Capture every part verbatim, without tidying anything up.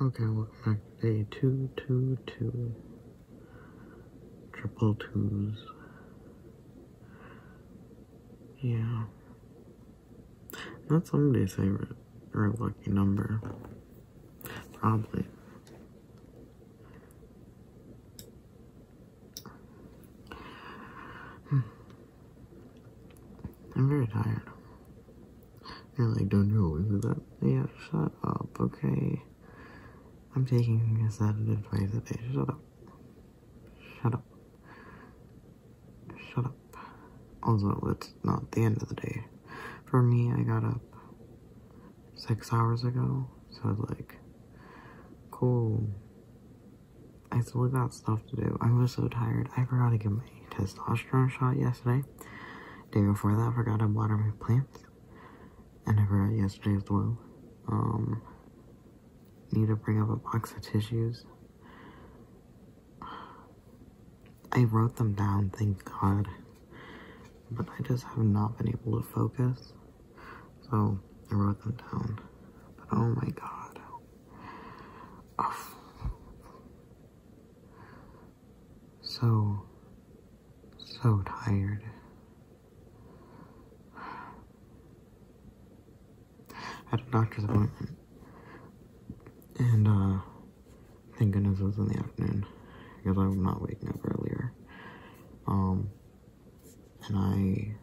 Okay, welcome back to day two, two, two, triple twos. Yeah. That's somebody's favorite or lucky number. Probably. Hmm. I'm very tired. You're like, don't do it with that. Yeah, shut up, okay. I'm taking a sedative twice a day. Shut up. Shut up. Shut up. Also, it's not the end of the day. For me, I got up six hours ago, so I was like, cool. I still got stuff to do. I was so tired. I forgot to get my testosterone shot yesterday. Day before that, I forgot to water my plants. And I forgot yesterday as well. Um... Need to bring up a box of tissues. I wrote them down, thank God. But I just have not been able to focus. So, I wrote them down. But oh my God. Oh. So, so tired. I had a doctor's appointment. And, uh, thank goodness it was in the afternoon, because I'm not waking up earlier. Um, and I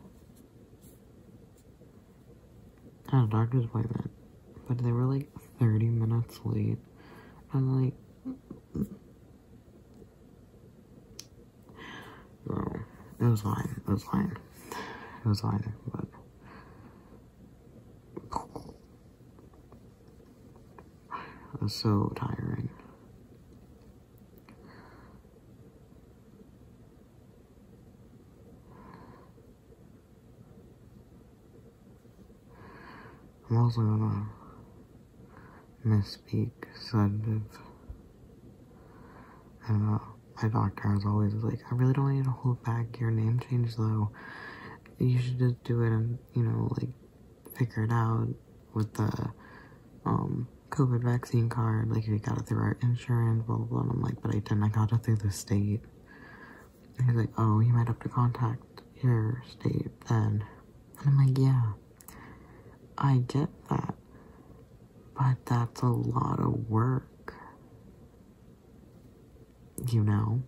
had a doctor's appointment, but they were like thirty minutes late. I'm like, so, it was fine, it was fine, it was fine, but. So tiring. I'm also gonna misspeak sedative. And uh, my doctor was always like, I really don't want you to hold back your name change though. You should just do it and, you know, like, figure it out with the, um, COVID vaccine card, like, we got it through our insurance, blah, blah, blah, and I'm like, but I didn't, I got it through the state. And he's like, oh, you might have to contact your state then. And I'm like, yeah, I get that, but that's a lot of work, you know?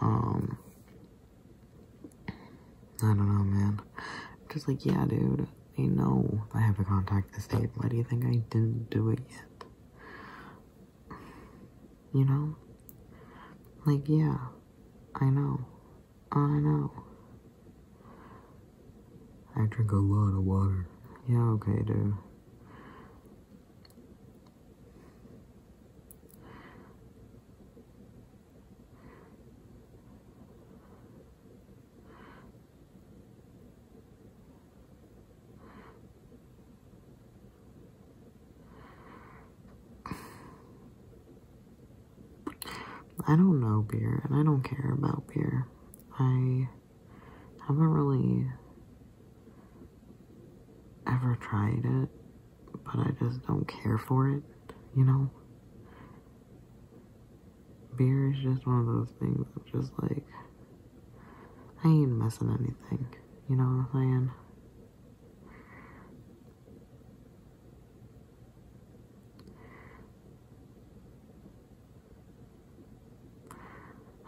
Um, I don't know, man. I'm just like, yeah, dude. I know I have to contact the state. Why do you think I didn't do it yet? You know? Like, yeah. I know. I know. I drink a lot of water. Yeah, okay, dude. I don't know beer, and I don't care about beer. I haven't really ever tried it, but I just don't care for it, you know? Beer is just one of those things that's just like, I ain't missing anything, you know what I'm saying?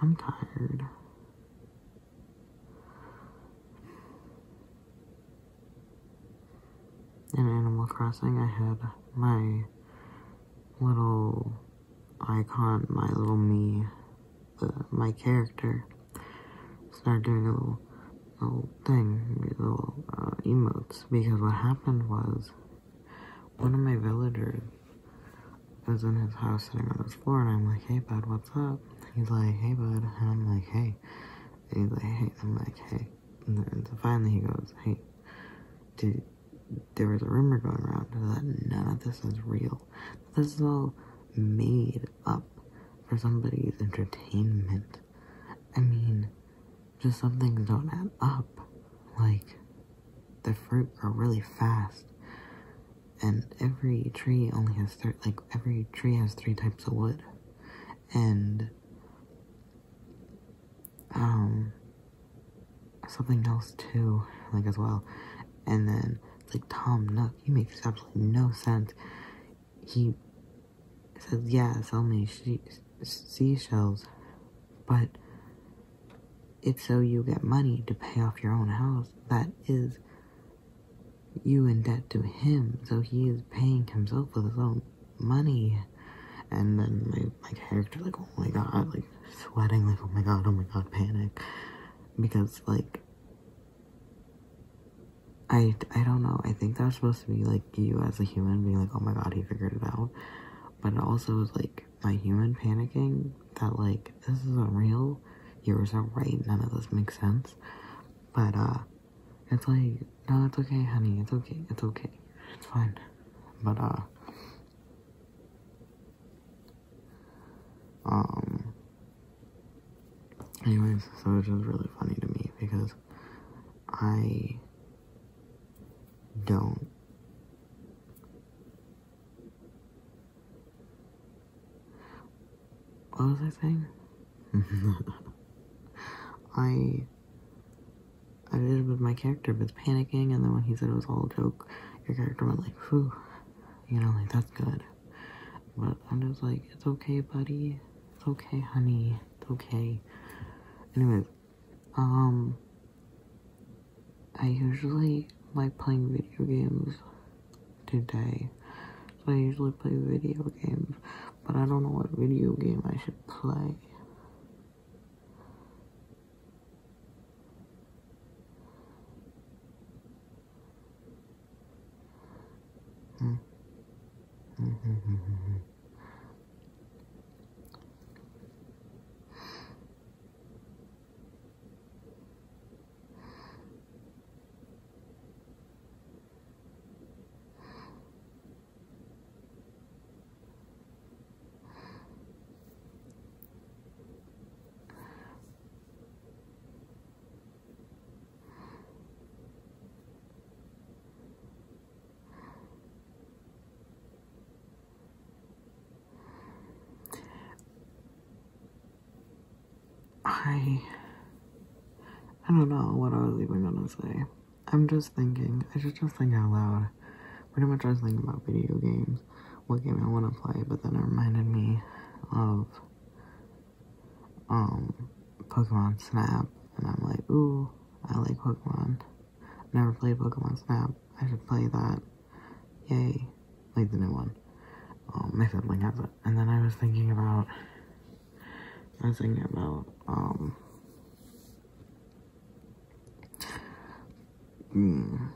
I'm tired. In Animal Crossing, I had my little icon, my little me, the, my character, start doing a little, little thing, little uh, emotes, because what happened was, one of my villagers was in his house sitting on his floor, and I'm like, hey bud, what's up? He's like, hey bud, and I'm like, hey, and he's like, hey, I'm like, hey, and, then, and so finally he goes, hey, dude, there was a rumor going around that none of this is real, this is all made up for somebody's entertainment. I mean, just some things don't add up, like, the fruit grow really fast, and every tree only has three, like every tree has three types of wood, and um something else too, like as well. And then it's like Tom Nook, he makes absolutely no sense. He says, yeah, sell me she seashells, but it's so you get money to pay off your own house. That is you in debt to him, so he is paying himself with his own money. And then my, my character, like, oh my god, like sweating, like, oh my god, oh my god, panic, because like I, I don't know, I think that's supposed to be like you as a human being like, oh my god, he figured it out, but it also is like my human panicking that like, this isn't real, yours aren't right, none of this makes sense. But uh it's like, no, it's okay, honey, it's okay, it's okay, it's fine. But uh um anyways, so it's just really funny to me because I don't what was I saying? I I did it with my character, but it's panicking, and then when he said it was all a joke, your character went like, phew, you know, like, that's good. But I'm just like, it's okay, buddy, it's okay, honey, it's okay. Anyways, um, I usually like playing video games today, so I usually play video games, but I don't know what video game I should play. I, I don't know what I was even gonna say. I'm just thinking, I should just think out loud. Pretty much I was thinking about video games, what game I want to play, but then it reminded me of um, Pokemon Snap, and I'm like, ooh, I like Pokemon. Never played Pokemon Snap, I should play that, yay, like the new one. Um, my sibling has it. And then I was thinking about, I was thinking about, um, mm,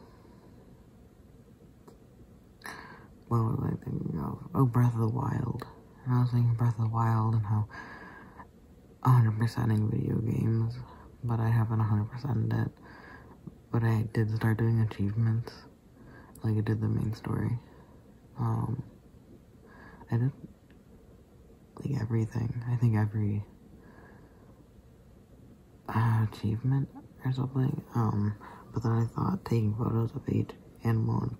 what was I thinking of? Oh, Breath of the Wild. And I was thinking Breath of the Wild and how one hundred percenting video games, but I haven't one hundred percented it. But I did start doing achievements, like I did the main story. Um, I did, like, everything. I think every uh, achievement or something, um, but then I thought taking photos of each animal, and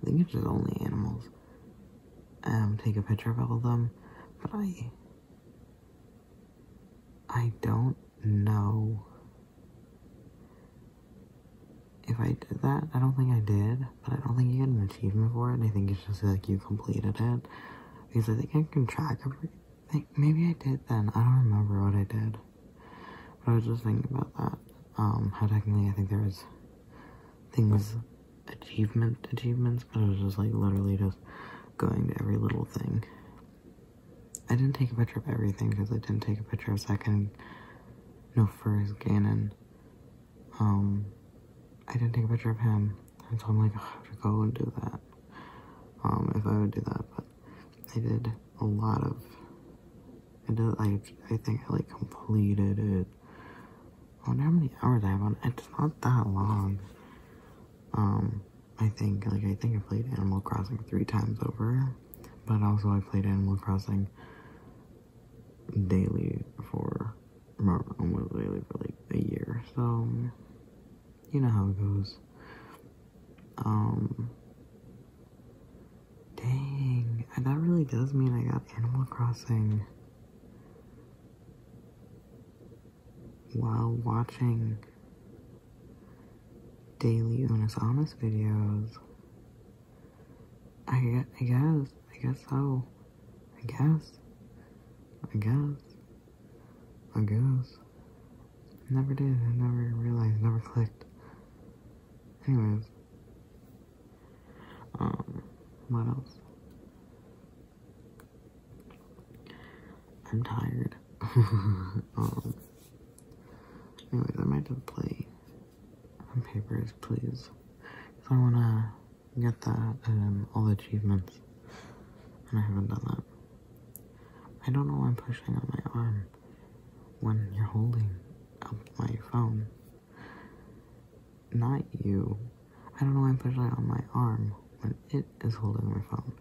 I think it's just only animals, um, take a picture of all of them, but I, I don't know if I did that. I don't think I did, but I don't think you get an achievement for it, I think it's just, like, you completed it. Because I think I can track everything. Maybe I did then. I don't remember what I did. But I was just thinking about that. Um, how technically I think there was things, achievement, achievements, but I was just like literally just going to every little thing. I didn't take a picture of everything because I didn't take a picture of second, no, first Ganon. Um, I didn't take a picture of him. And so I'm like, oh, I have to go and do that. Um, if I would do that, but I did a lot of, I did like, I think I like completed it. I wonder how many hours I have on it. It's not that long. Um, I think, like, I think I played Animal Crossing three times over, but also I played Animal Crossing daily for, almost daily for like a year. So, you know how it goes. Um, And that really does mean I got Animal Crossing while watching daily Unus Annus videos. I, I guess, I guess so. I guess. I guess. I guess. Never did. I never realized. Never clicked. Anyways. Um, what else? I'm tired. um, anyways, I might just play on Papers, Please. Because I want to get that, um, all the achievements. And I haven't done that. I don't know why I'm pushing on my arm when you're holding up my phone. Not you. I don't know why I'm pushing on my arm when it is holding my phone.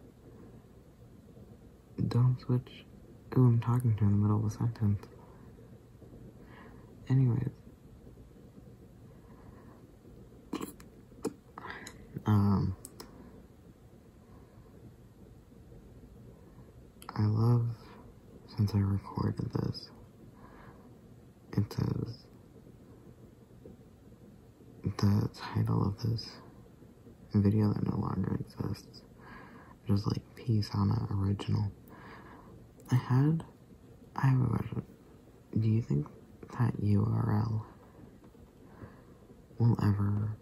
Don't switch who I'm talking to in the middle of a sentence. Anyways. Um. I love, since I recorded this, it says the title of this video that no longer exists. Just like Peace on an Original. I had, I have a question. Do you think that U R L will ever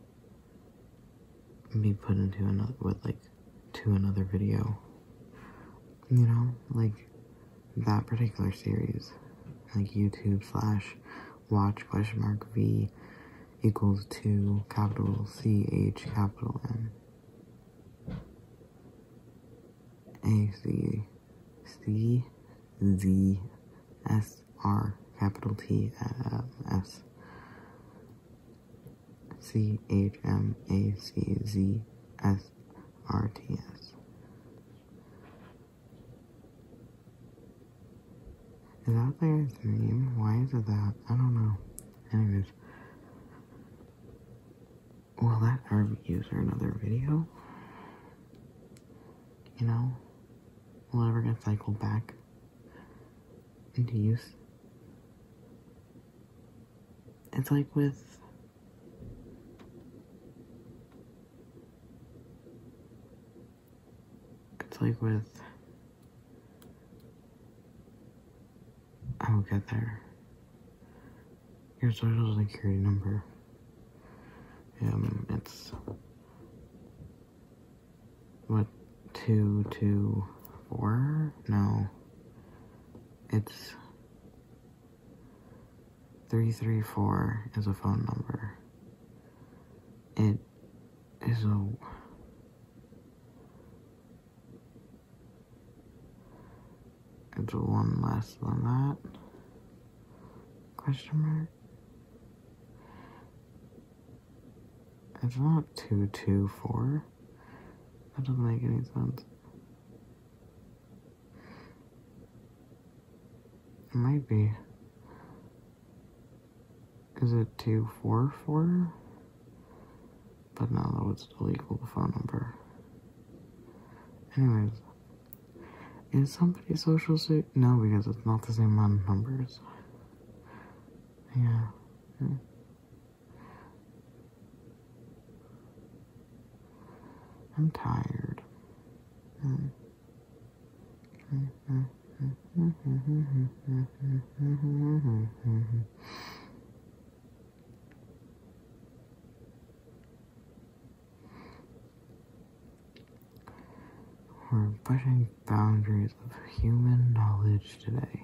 be put into another, with like, to another video? You know, like, that particular series, like YouTube slash watch question mark V equals to capital C H capital N A C C Z S R capital T S C H M A C Z S R T S. Is that the guy's name? Why is it that? I don't know. Anyways. Will that ever be used for another video? You know? Will it ever get cycled back into use? It's like with... It's like with... I will get there. Your social security number. Um, it's what two two four? No, it's three three four is a phone number. It is a It's one less than that. Question mark? It's not two two four. That doesn't make any sense. It might be. Is it two four four? But no, that would still equal the phone number. Anyways. Is somebody's social suit? No, because it's not the same amount of numbers. Yeah. yeah. I'm tired. Mm. We're pushing boundaries of human knowledge today.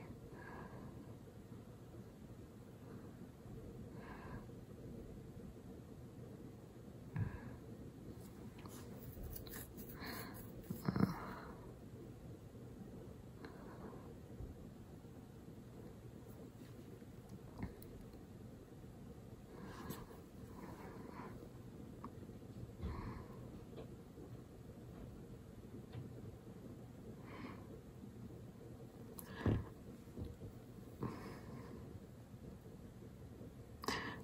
Uh,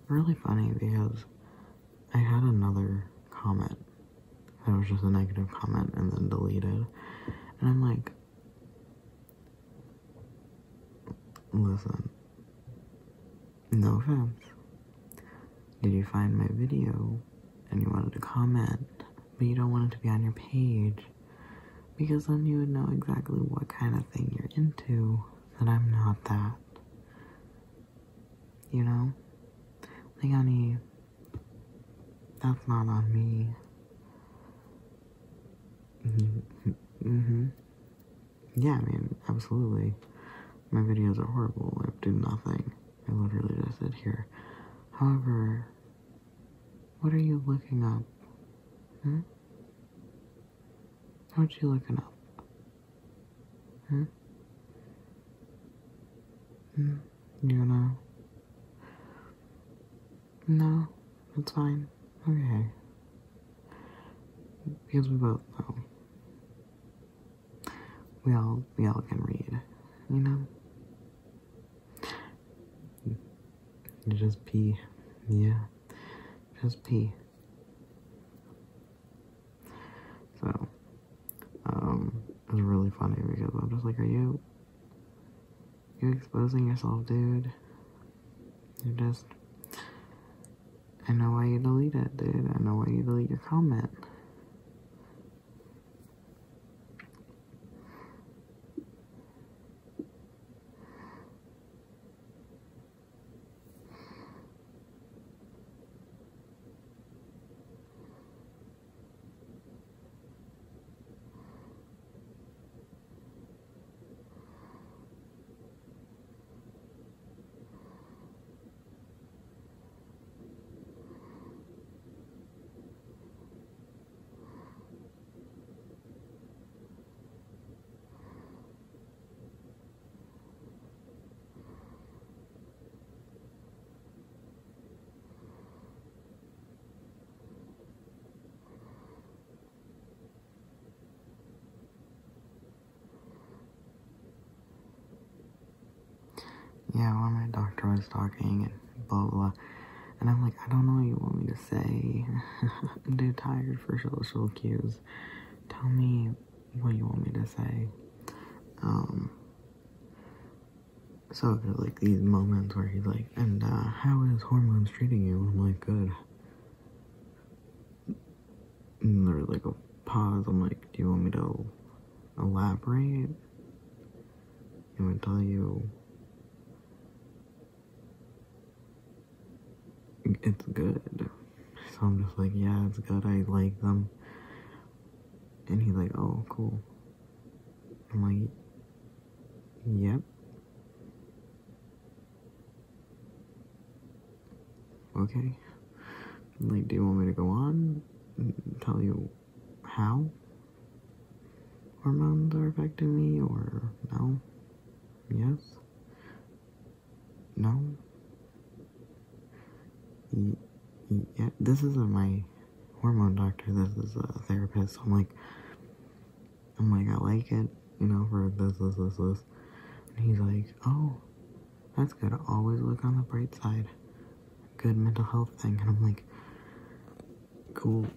Really funny because I had another comment that was just a negative comment and then deleted, And I'm like, listen, no offense, did you find my video and you wanted to comment, but you don't want it to be on your page, because then you would know exactly what kind of thing you're into, that I'm not that, you know? Like, honey, that's not on me. Mm-hmm. Yeah, I mean, absolutely. My videos are horrible. I do nothing. I literally just sit here. However, what are you looking up? Hmm? What you looking up? Hmm? Hmm? You gonna? No? That's fine. Okay. Because we both know. We all, we all can read, you know? Just pee. Yeah. Just pee. So, um, it was really funny because I'm just like, are you, you exposing yourself, dude? You're just, I know why you delete it, dude. I know why you delete your comment. Yeah, well, my doctor was talking and blah, blah, blah. And I'm like, I don't know what you want me to say. I'm too tired for social cues. Tell me what you want me to say. Um, so there's like these moments where he's like, and uh, how is hormones treating you? I'm like, good. And there's like a pause. I'm like, do you want me to elaborate? I'm gonna tell you. It's good. So I'm just like, yeah, it's good. I like them. And he's like, oh, cool. I'm like, yep. Okay. Like, do you want me to go on and tell you how hormones are affecting me, or no? Yes? No? Yeah, this isn't my hormone doctor, this is a therapist. I'm like, I'm like, I like it, you know, for this, this, this, this. And he's like, oh, that's good. Always look on the bright side. Good mental health thing. And I'm like, cool.